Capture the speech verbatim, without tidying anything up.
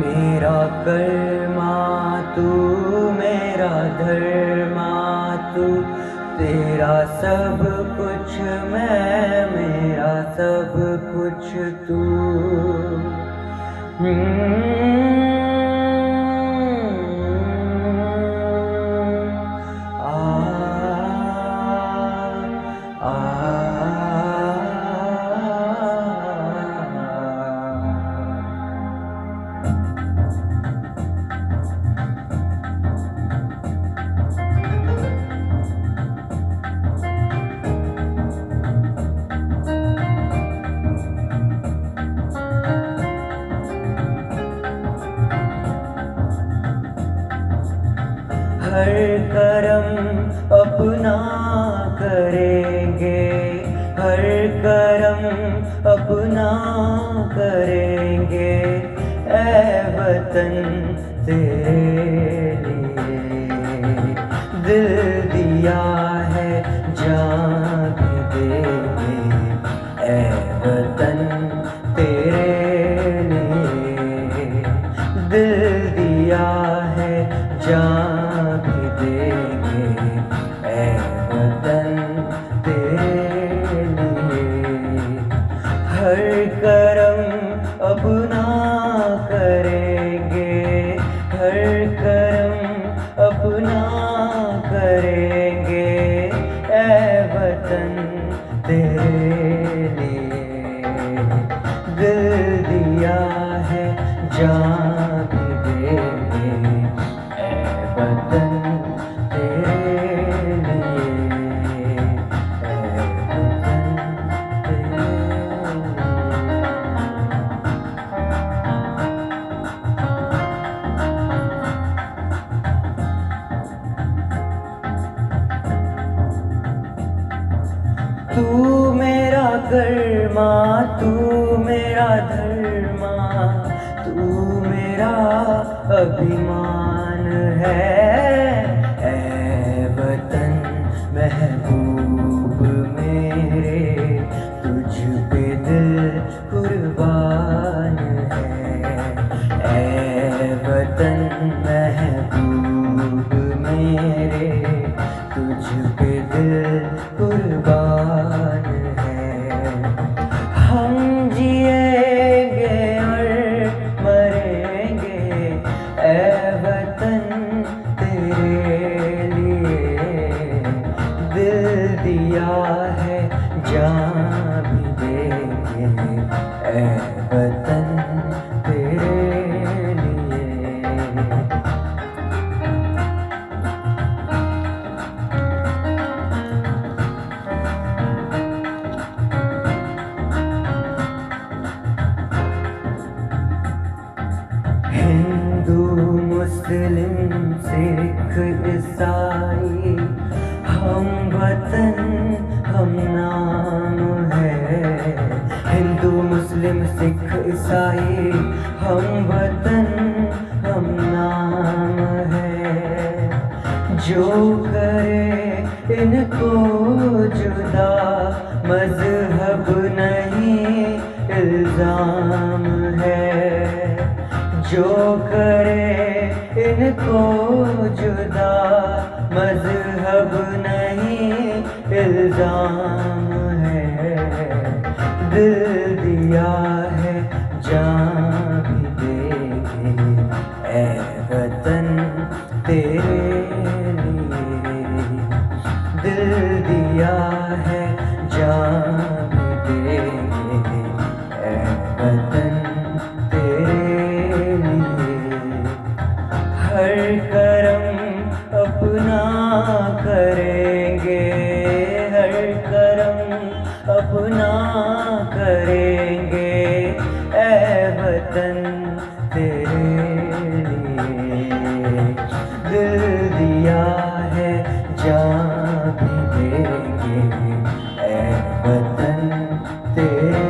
मेरा कर्मा तू, मेरा धर्मा तू, तेरा सब कुछ मैं, मेरा सब कुछ तू। हर करम अपना करेंगे, हर करम अपना करेंगे, ऐ वतन तेरे लिए। दिल दिया है जान दे ऐ वतन तेरे लिए, दिल दिया है जान अपना करेंगे, हर कर्म अपना करेंगे, ऐ वतन तेरे लिए। दिल दिया है जान देंगे, ऐ वतन तू, मेरा कर्मा तू, मेरा धर्मा तू, मेरा अभिमान है, ऐ वतन महबूब मेरे, तुझ पे दिल कुर्बान है, ऐ वतन महबूब मेरे, तुझ पे दिल कुर्बान। ऐ वतन तेरे लिए। हिंदू मुस्लिम सिख ईसाई, हम वतन हम नाम है। हिंदू मुस्लिम सिख ईसाई, हम वतन हम नाम है। जो करे इनको जुदा, मजहब नहीं इल्जाम है। जो करे इनको जुदा, मजहब नहीं इल्जाम है। दिल दिया है जान भी देंगे, ऐ वतन तेरे लिए। दिल दिया है जान भी देंगे, ऐ वतन तेरे लिए। हर कर्म अपना करेंगे, हर कर्म अपना करेंगे, ऐ वतन तेरे लिए। दिल दिया है जान भी देंगे, ऐ वतन तेरे।